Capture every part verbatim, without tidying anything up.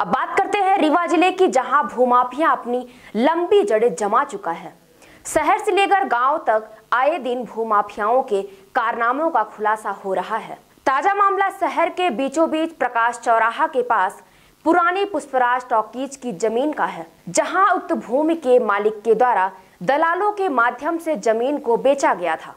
अब बात करते हैं रीवा जिले की, जहां भूमाफिया अपनी लंबी जड़ें जमा चुका है। शहर से लेकर गांव तक आए दिन भूमाफियाओं के कारनामों का खुलासा हो रहा है। ताजा मामला शहर के बीचों बीच प्रकाश चौराहा के पास पुरानी पुष्पराज टॉकीज की जमीन का है, जहां उक्त भूमि के मालिक के द्वारा दलालों के माध्यम से जमीन को बेचा गया था।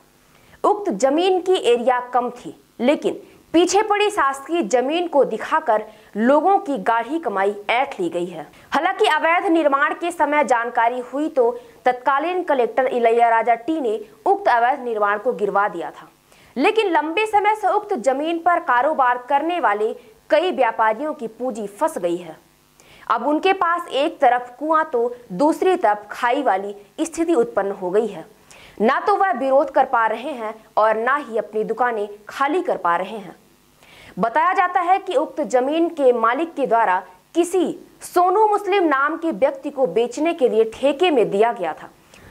उक्त जमीन की एरिया कम थी, लेकिन पीछे पड़ी शासकीय जमीन को दिखाकर लोगों की गाढ़ी कमाई ऐंठ ली गई है। हालांकि अवैध निर्माण के समय जानकारी हुई तो तत्कालीन कलेक्टर इलयाराजा टी ने उक्त अवैध निर्माण को गिरवा दिया था, लेकिन लंबे समय से उक्त जमीन पर कारोबार करने वाले कई व्यापारियों की पूंजी फंस गई है। अब उनके पास एक तरफ कुआं तो दूसरी तरफ खाई वाली स्थिति उत्पन्न हो गई है। ना तो वह विरोध कर पा रहे हैं और ना ही अपनी दुकानें खाली कर पा रहे हैं। बताया जाता है कि उक्त जमीन के मालिक के द्वारा किसी सोनू मुस्लिम नाम के व्यक्ति को बेचने के लिए ठेके में दिया गया था,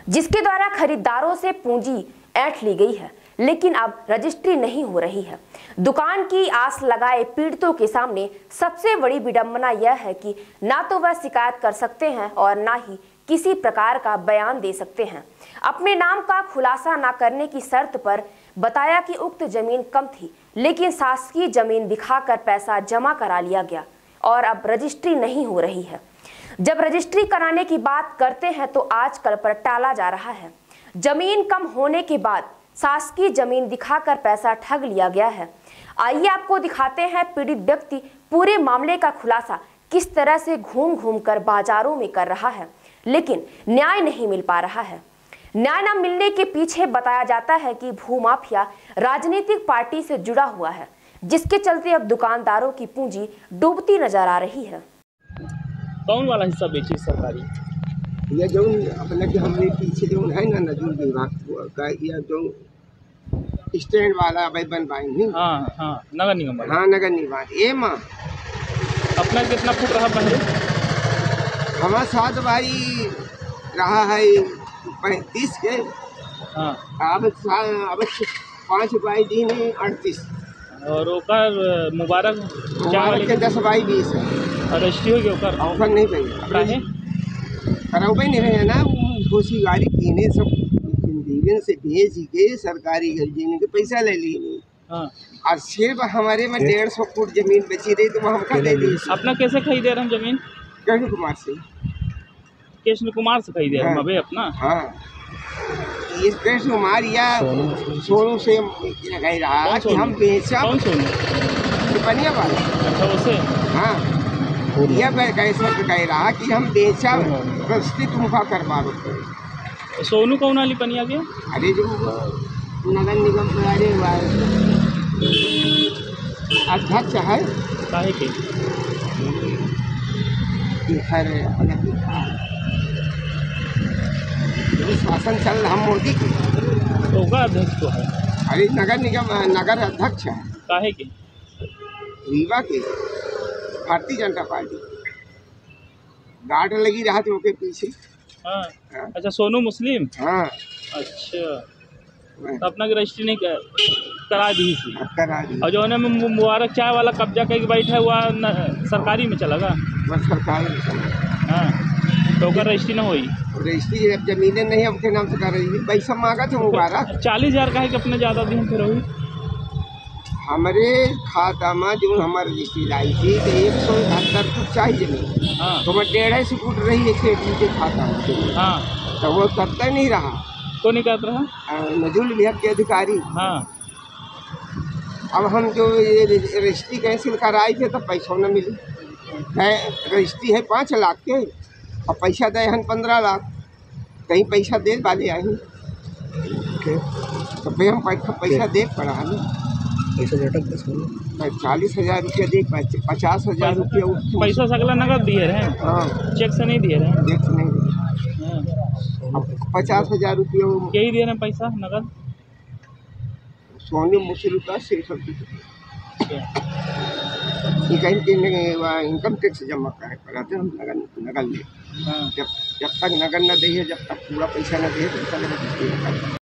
जिसके द्वारा खरीदारों से पूंजी ऐंठ ली गई है, लेकिन अब रजिस्ट्री नहीं हो रही है। दुकान की आस लगाए पीड़ितों के सामने सबसे बड़ी विडंबना यह है कि ना तो वह शिकायत कर सकते हैं और ना ही किसी प्रकार का बयान दे सकते हैं। अपने नाम का खुलासा न करने की शर्त पर बताया कि उक्त जमीन कम थी, लेकिन शासकीय जमीन दिखाकर पैसा जमा करा लिया गया और अब रजिस्ट्री नहीं हो रही है। जब रजिस्ट्री कराने की बात करते हैं तो आजकल पर टाला जा रहा है। जमीन कम होने के बाद शासकीय जमीन दिखाकर पैसा ठग लिया गया है। आइए आपको दिखाते हैं पीड़ित व्यक्ति पूरे मामले का खुलासा किस तरह से घूम घूम कर बाजारों में कर रहा है, लेकिन न्याय नहीं मिल पा रहा है। न्याय न मिलने के पीछे बताया जाता है कि भूमाफिया राजनीतिक पार्टी से जुड़ा हुआ है, जिसके चलते अब दुकानदारों की पूंजी डूबती नजर आ रही है। कौन वाला हिस्सा बेची सरकारी? यह जो अपने के हमने पीछे जो है ना नजूल विभाग का, यह जो स्टैंड वाला अवैध बनवाई नहीं। हाँ हाँ, नगर निगम वाला। हाँ, नगर निगम वाला। ए माँ अपना कितना फुट रहा पहले? हमारा साथ भाई रहा है पैंतीस के। हाँ, अब अब पाँच बाई दिन है अड़तीस, और ओकर मुबारक मुबारक के दस बाई बीस है। रजिस्ट्री होगी ओकर? ओकर नहीं पाई, खराब ही नहीं रहे ना। घोसी गाड़ी कीने सब इंडिविजन से भेज के सरकारी जमीन के पैसा ले लिए। हाँ, और सिर्फ हमारे में डेढ़ सौ फुट जमीन बची रही तो वह हमको दे दी। अपना कैसे खरीदे रहे हम जमीन? कृष्ण कुमार से। कृष्ण कुमार से खरीदे हम अभी अपना? हाँ, इस कृष्ण कुमार या सोनू से लगाई रहा कि हम बेचा। कौन सोनू? बनिया वाला। अच्छा, उसे? हाँ, यह कह रहा कि हम बेचा तुमका करवा दो। सोनू कौन वाली पनिया के? अरे जो नगर निगम अध्यक्ष है। शासन चल रहा मोदी के, तो अध्यक्ष तो है। अरे नगर निगम नगर अध्यक्ष है काहे के? रीवा के भारतीय जनता पार्टी। गार्ड लगी रहा थे उनके पीछे। हाँ, अच्छा सोनू मुस्लिम। हाँ, अच्छा तो अपना की रजिस्ट्री नहीं कर, करा दी थी। करा दी। और जो उन्होंने मुबारक चाय वाला कब्जा करके बैठा हुआ सरकारी में चला गया। बस सरकारी में चला। हाँ, तो उनका रजिस्ट्री ना हुई। रजिस्ट्री अब जमीने नहीं उनके नाम से कर रही। पैसा मांगा थे मुबारक चालीस हज़ार का है कि अपने ज़्यादा दिन फिर हुई। हमारे खाता में जो हमारे रिश्तेदारी थी तो एक सौ इकहत्तर फुट चाहिए नहीं। हाँ, तो मैं डेढ़ सौ फुट रही एक सौ के खाता में। हाँ, तो वो करता नहीं रहा। तो नहीं करता रहा नजूल विभाग के अधिकारी। हाँ, अब हम जो ये रजिस्ट्री कैंसिल कराए थे तो पैसों न मिली। रजिस्ट्री है पाँच लाख के और पैसा दे हन पंद्रह लाख। कहीं पैसा दे वाले आई तो भाई हम पैसा दे पड़ा नहीं। पैसा झटक पैसा चालीस हज़ार रुपया दे, पचास हज़ार रुपया पैसा सगला नगद दिए रहे। हाँ, चेक से नहीं दिए रहे। चेक से नहीं, पचास हज़ार रुपया यही दे रहे पैसा नगद। सोनू मुस्लिम का सिर्फ इनकम टैक्स जमा कराए कराते हम नगर नगर में। जब जब तक नगर न दे, जब तक पूरा पैसा न दे, पैसा